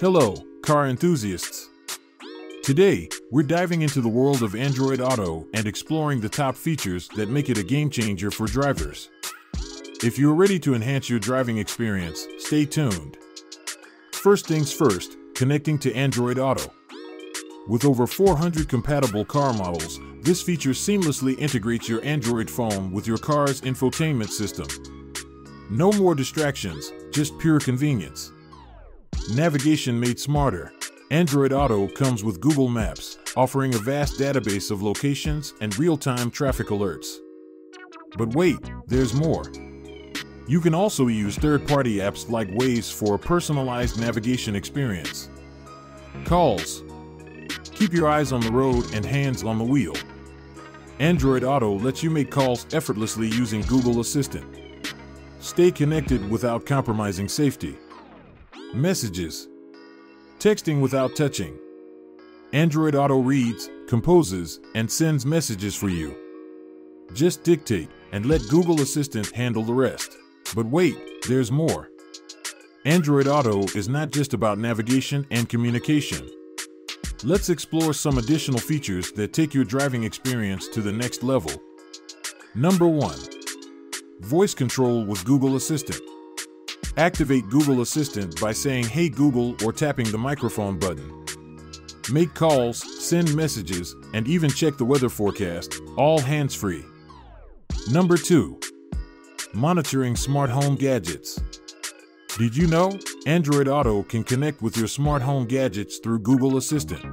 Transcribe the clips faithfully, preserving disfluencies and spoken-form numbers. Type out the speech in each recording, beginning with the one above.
Hello, car enthusiasts. Today, we're diving into the world of Android Auto and exploring the top features that make it a game changer for drivers. If you're ready to enhance your driving experience, stay tuned. First things first, connecting to Android Auto. With over four hundred compatible car models, this feature seamlessly integrates your Android phone with your car's infotainment system. No more distractions, just pure convenience. Navigation made smarter. Android Auto comes with Google Maps, offering a vast database of locations and real-time traffic alerts. But wait, there's more. You can also use third-party apps like Waze for a personalized navigation experience. Calls. Keep your eyes on the road and hands on the wheel. Android Auto lets you make calls effortlessly using Google Assistant. Stay connected without compromising safety. Messages. Texting without touching. Android Auto reads, composes, and sends messages for you. Just dictate and let Google Assistant handle the rest. But wait, there's more. Android Auto is not just about navigation and communication. Let's explore some additional features that take your driving experience to the next level. Number one, voice control with Google Assistant. Activate Google Assistant by saying "Hey Google" or tapping the microphone button. Make calls, send messages, and even check the weather forecast, all hands-free. Number two, monitoring smart home gadgets. Did you know? Android Auto can connect with your smart home gadgets through Google Assistant.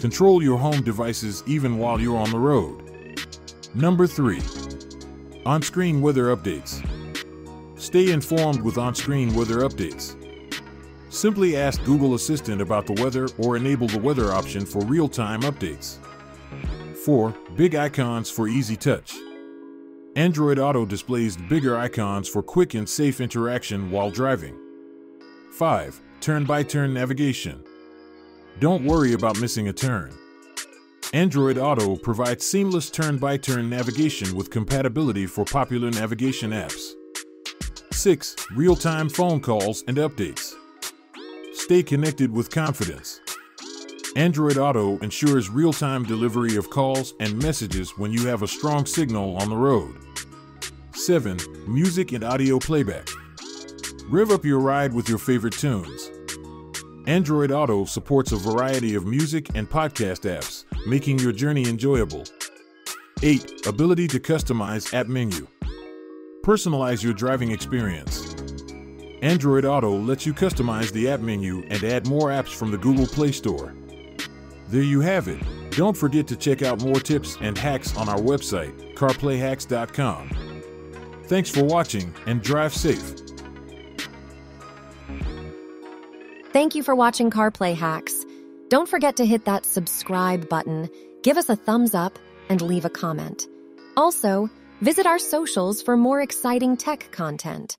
Control your home devices even while you're on the road. Number three, on-screen weather updates. Stay informed with on-screen weather updates. Simply ask Google Assistant about the weather or enable the weather option for real-time updates. Four, big icons for easy touch. Android Auto displays bigger icons for quick and safe interaction while driving. Five, turn-by-turn navigation. Don't worry about missing a turn. Android Auto provides seamless turn-by-turn navigation with compatibility for popular navigation apps. Six, real-time phone calls and updates. Stay connected with confidence. Android Auto ensures real-time delivery of calls and messages when you have a strong signal on the road. Seven, music and audio playback. Rev up your ride with your favorite tunes. Android Auto supports a variety of music and podcast apps, making your journey enjoyable. Eight, ability to customize app menu. Personalize your driving experience. Android Auto lets you customize the app menu and add more apps from the Google Play Store. There you have it. Don't forget to check out more tips and hacks on our website, carplay hacks dot com. Thanks for watching and drive safe. Thank you for watching CarPlay Hacks. Don't forget to hit that subscribe button, give us a thumbs up, and leave a comment. Also, visit our socials for more exciting tech content.